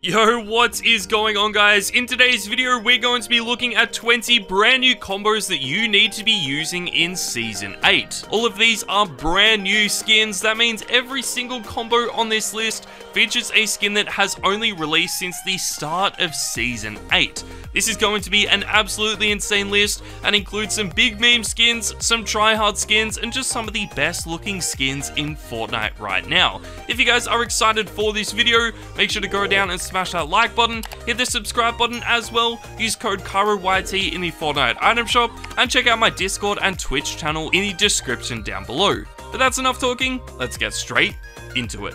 Yo, what is going on, guys? In today's video, we're going to be looking at 20 brand new combos that you need to be using in Season 8. All of these are brand new skins. That means every single combo on this list features a skin that has only released since the start of Season 8. This is going to be an absolutely insane list and includes some big meme skins, some tryhard skins, and just some of the best looking skins in Fortnite right now. If you guys are excited for this video, make sure to go down and smash that like button, hit the subscribe button as well, use code KyroYT in the Fortnite item shop, and check out my Discord and Twitch channel in the description down below. But that's enough talking, let's get straight into it.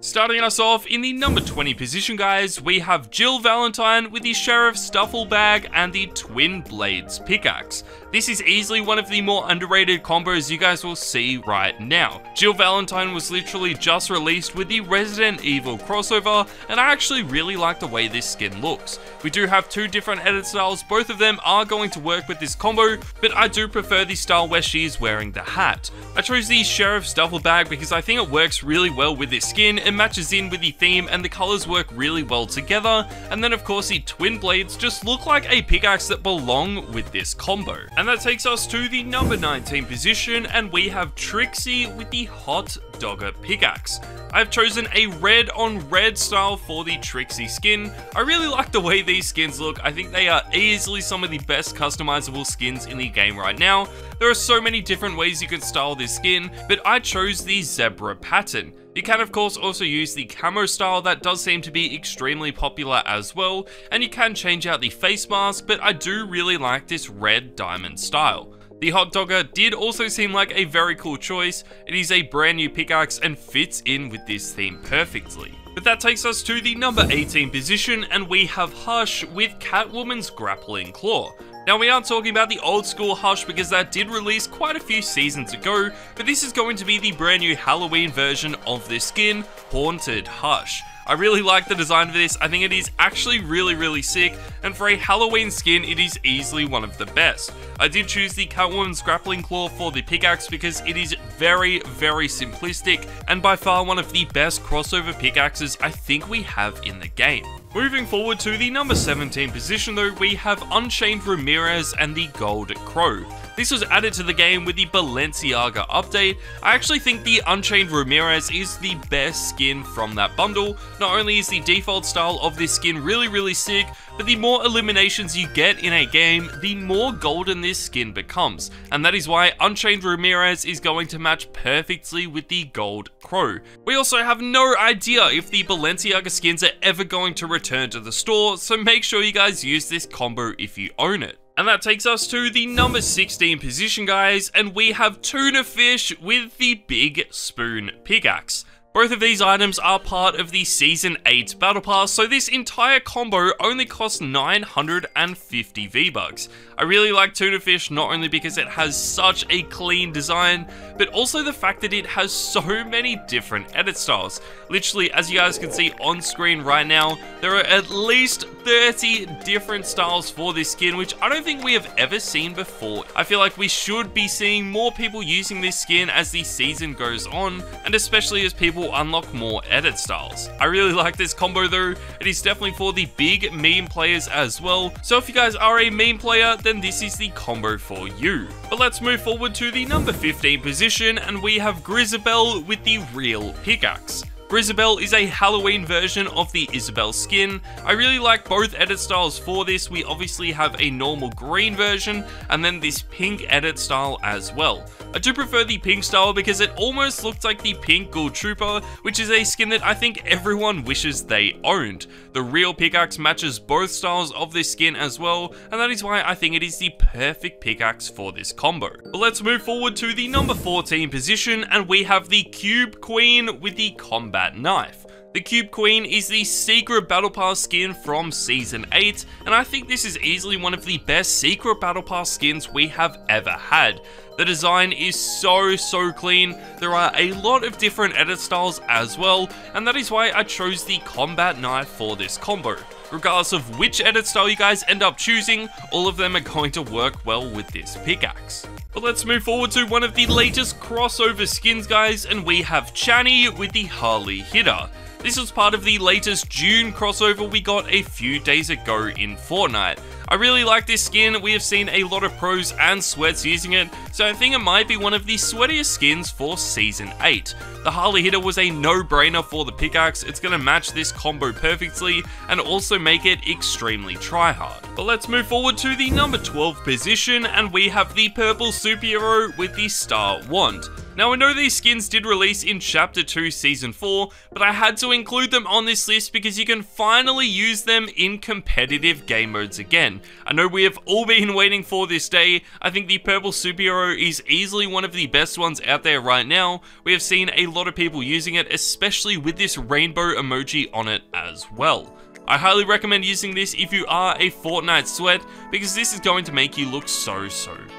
Starting us off in the number 20 position, guys, we have Jill Valentine with the Sheriff's Duffle Bag and the Twin Blades Pickaxe. This is easily one of the more underrated combos you guys will see right now. Jill Valentine was literally just released with the Resident Evil crossover, and I actually really like the way this skin looks. We do have two different edit styles, both of them are going to work with this combo, but I do prefer the style where she is wearing the hat. I chose the Sheriff's Duffle Bag because I think it works really well with this skin. It matches in with the theme and the colors work really well together, and then of course the twin blades just look like a pickaxe that belong with this combo. And that takes us to the number 19 position, and we have Trixie with the Hot Dogger pickaxe. I've chosen a red on red style for the Trixie skin. I really like the way these skins look. I think they are easily some of the best customizable skins in the game right now. There are so many different ways you can style this skin, but I chose the zebra pattern. You can of course also use the camo style that does seem to be extremely popular as well, and you can change out the face mask, but I do really like this red diamond style. The Hot Dogger did also seem like a very cool choice. It is a brand new pickaxe and fits in with this theme perfectly. But that takes us to the number 18 position, and we have Hush with Catwoman's Grappling Claw. Now, we aren't talking about the old school Hush because that did release quite a few seasons ago, but this is going to be the brand new Halloween version of this skin, Haunted Hush. I really like the design of this. I think it is actually really sick, and for a Halloween skin, it is easily one of the best. I did choose the Catwoman's Grappling Claw for the pickaxe because it is very simplistic, and by far one of the best crossover pickaxes I think we have in the game. Moving forward to the number 17 position though, we have Unchained Ramirez and the Gold Crow. This was added to the game with the Balenciaga update. I actually think the Unchained Ramirez is the best skin from that bundle. Not only is the default style of this skin really sick, but the more eliminations you get in a game, the more golden this skin becomes. And that is why Unchained Ramirez is going to match perfectly with the Gold Crow. We also have no idea if the Balenciaga skins are ever going to return to the store, so make sure you guys use this combo if you own it. And that takes us to the number 16 position, guys, and we have Tuna Fish with the Big Spoon Pickaxe. Both of these items are part of the Season 8 Battle Pass, so this entire combo only costs 950 V-Bucks. I really like Tuna Fish not only because it has such a clean design, but also the fact that it has so many different edit styles. Literally, as you guys can see on screen right now, there are at least 30 different styles for this skin, which I don't think we have ever seen before. I feel like we should be seeing more people using this skin as the season goes on, and especially as people unlock more edit styles. I really like this combo though. It is definitely for the big meme players as well, so if you guys are a meme player, then this is the combo for you. But let's move forward to the number 15 position, and we have Grisabelle with the Real Pickaxe. Grisabelle is a Halloween version of the Isabelle skin. I really like both edit styles for this. We obviously have a normal green version and then this pink edit style as well. I do prefer the pink style because it almost looks like the pink Ghoul Trooper, which is a skin that I think everyone wishes they owned. The Real Pickaxe matches both styles of this skin as well, and that is why I think it is the perfect pickaxe for this combo. But let's move forward to the number 14 position, and we have the Cube Queen with the Combat Knife. The Cube Queen is the secret battle pass skin from Season 8, and I think this is easily one of the best secret battle pass skins we have ever had. The design is so clean. There are a lot of different edit styles as well, and that is why I chose the combat knife for this combo. Regardless of which edit style you guys end up choosing, all of them are going to work well with this pickaxe. But let's move forward to one of the latest crossover skins, guys, and we have Channy with the Harley Hitter. This was part of the latest June crossover we got a few days ago in Fortnite. I really like this skin, we have seen a lot of pros and sweats using it, so I think it might be one of the sweatiest skins for Season 8. The Harley Hitter was a no-brainer for the pickaxe, it's going to match this combo perfectly and also make it extremely tryhard. But let's move forward to the number 12 position, and we have the Purple Superhero with the Star Wand. Now I know these skins did release in Chapter 2 Season 4, but I had to include them on this list because you can finally use them in competitive game modes again. I know we have all been waiting for this day. I think the Purple Superhero is easily one of the best ones out there right now. We have seen a lot of people using it, especially with this rainbow emoji on it as well. I highly recommend using this if you are a Fortnite sweat, because this is going to make you look so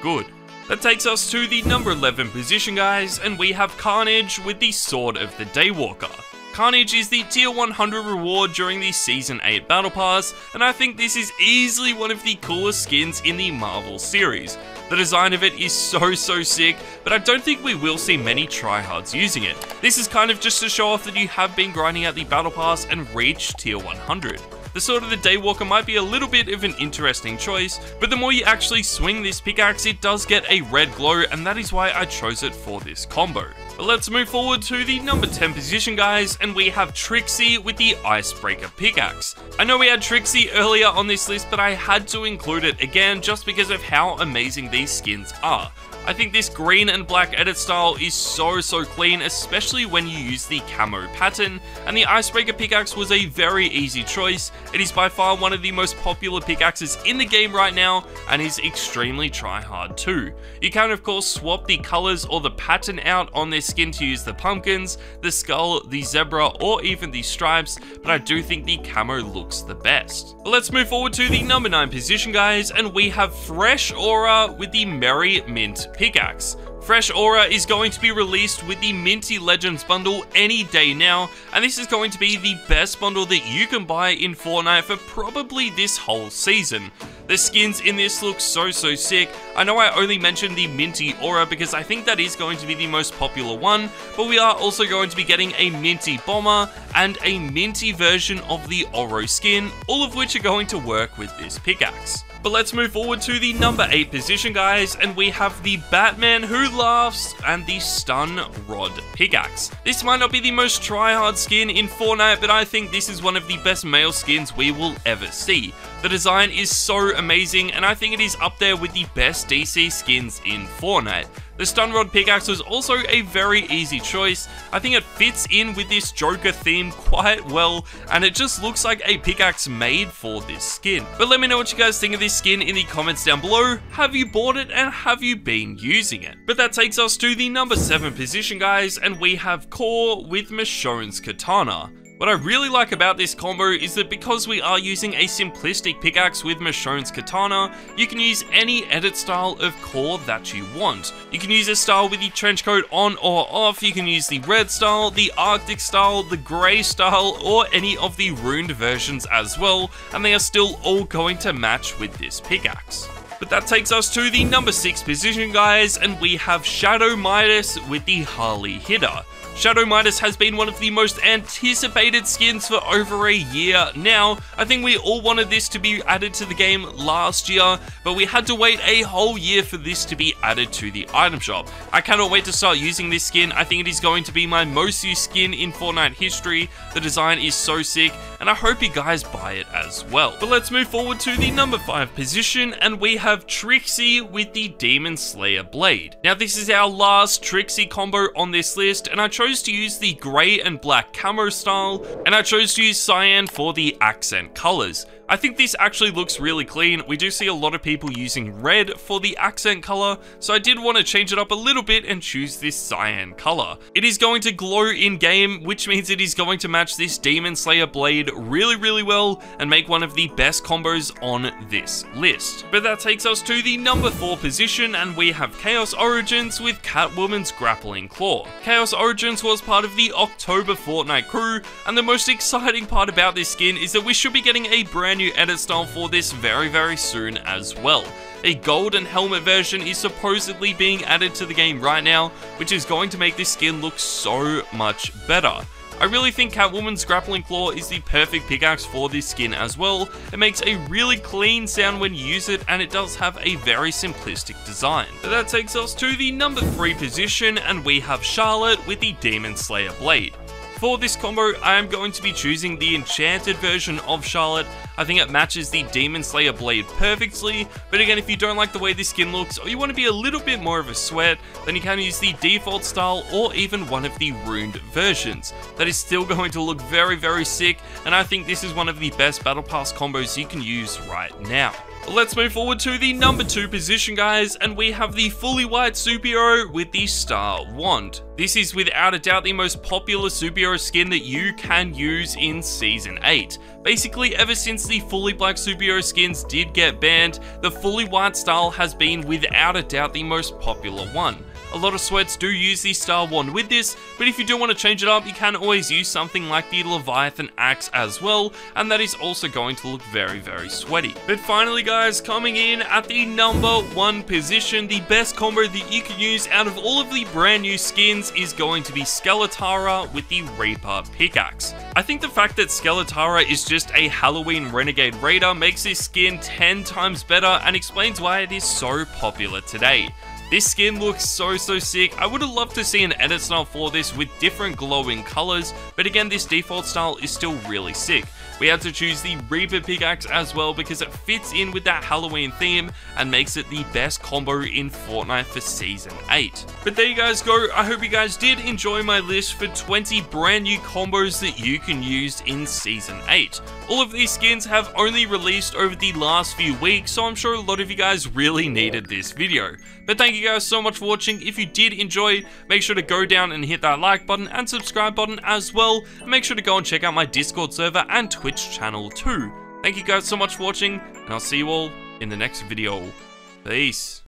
good. That takes us to the number 11 position, guys, and we have Carnage with the Sword of the Daywalker. Carnage is the tier 100 reward during the Season 8 Battle Pass, and I think this is easily one of the coolest skins in the Marvel series. The design of it is so sick, but I don't think we will see many tryhards using it. This is kind of just to show off that you have been grinding out the Battle Pass and reached tier 100. The Sword of the Daywalker might be a little bit of an interesting choice, but the more you actually swing this pickaxe, it does get a red glow, and that is why I chose it for this combo. But let's move forward to the number 10 position, guys, and we have Trixie with the Icebreaker Pickaxe. I know we had Trixie earlier on this list, but I had to include it again just because of how amazing these skins are. I think this green and black edit style is so clean, especially when you use the camo pattern, and the Icebreaker Pickaxe was a very easy choice. It is by far one of the most popular pickaxes in the game right now, and is extremely tryhard too. You can of course swap the colours or the pattern out on this skin to use the pumpkins, the skull, the zebra, or even the stripes, but I do think the camo looks the best. But let's move forward to the number 9 position, guys, and we have Fresh Aura with the Merry Mint Pickaxe. Fresh Aura is going to be released with the Minty Legends bundle any day now, and this is going to be the best bundle that you can buy in Fortnite for probably this whole season. The skins in this look so sick. I know I only mentioned the Minty Aura because I think that is going to be the most popular one, but we are also going to be getting a Minty Bomber and a Minty version of the Oro skin, all of which are going to work with this pickaxe. But let's move forward to the number 8 position, guys, and we have the Batman Who Laughs and the Stun Rod Pickaxe. This might not be the most tryhard skin in Fortnite, but I think this is one of the best male skins we will ever see. The design is so amazing, and I think it is up there with the best DC skins in Fortnite. The Stun Rod Pickaxe was also a very easy choice. I think it fits in with this Joker theme quite well, and it just looks like a pickaxe made for this skin. But let me know what you guys think of this skin in the comments down below. Have you bought it, and have you been using it? But that takes us to the number 7 position, guys, and we have Core with Michonne's Katana. What I really like about this combo is that because we are using a simplistic pickaxe with Michonne's Katana, you can use any edit style of Core that you want. You can use a style with the trench coat on or off, you can use the red style, the arctic style, the grey style, or any of the ruined versions as well, and they are still all going to match with this pickaxe. But that takes us to the number 6 position, guys, and we have Shadow Midas with the Harley Hitter. Shadow Midas has been one of the most anticipated skins for over a year now. I think we all wanted this to be added to the game last year, but we had to wait a whole year for this to be added to the item shop. I cannot wait to start using this skin. I think it is going to be my most used skin in Fortnite history. The design is so sick, and I hope you guys buy it as well. But let's move forward to the number 5 position, and we have Trixie with the Demon Slayer Blade. Now this is our last Trixie combo on this list, and I chose to use the grey and black camo style, and I chose to use cyan for the accent colours. I think this actually looks really clean. We do see a lot of people using red for the accent colour, so I did want to change it up a little bit and choose this cyan colour. It is going to glow in game, which means it is going to match this Demon Slayer Blade really well and make one of the best combos on this list. But that takes us to the number 4 position, and we have Chaos Origins with Catwoman's Grappling Claw. Chaos Origins was part of the October Fortnite crew, and the most exciting part about this skin is that we should be getting a brand new edit style for this very soon as well. A gold and helmet version is supposedly being added to the game right now, which is going to make this skin look so much better. I really think Catwoman's Grappling Claw is the perfect pickaxe for this skin as well. It makes a really clean sound when you use it, and it does have a very simplistic design. But that takes us to the number 3 position, and we have Charlotte with the Demon Slayer Blade. For this combo, I am going to be choosing the enchanted version of Charlotte. I think it matches the Demon Slayer Blade perfectly, but again, if you don't like the way this skin looks, or you want to be a little bit more of a sweat, then you can use the default style or even one of the ruined versions. That is still going to look very, very sick, and I think this is one of the best Battle Pass combos you can use right now. Let's move forward to the number 2 position, guys, and we have the fully white superhero with the Star Wand. This is without a doubt the most popular superhero skin that you can use in Season 8. Basically, ever since the fully black superhero skins did get banned, the fully white style has been without a doubt the most popular one. A lot of sweats do use the Star Wand with this, but if you do want to change it up, you can always use something like the Leviathan Axe as well, and that is also going to look very, very sweaty. But finally, guys, coming in at the number 1 position, the best combo that you can use out of all of the brand new skins is going to be Skeletara with the Reaper Pickaxe. I think the fact that Skeletara is just a Halloween renegade raider makes this skin 10 times better and explains why it is so popular today. This skin looks so sick. I would have loved to see an edit style for this with different glowing colors, but again, this default style is still really sick. We had to choose the Reaper Pickaxe as well because it fits in with that Halloween theme and makes it the best combo in Fortnite for Season 8. But there you guys go. I hope you guys did enjoy my list for 20 brand new combos that you can use in Season 8. All of these skins have only released over the last few weeks, so I'm sure a lot of you guys really needed this video. But thank you guys so much for watching. If you did enjoy, make sure to go down and hit that like button and subscribe button as well. And make sure to go and check out my Discord server and Twitch channel too. Thank you guys so much for watching, and I'll see you all in the next video. Peace.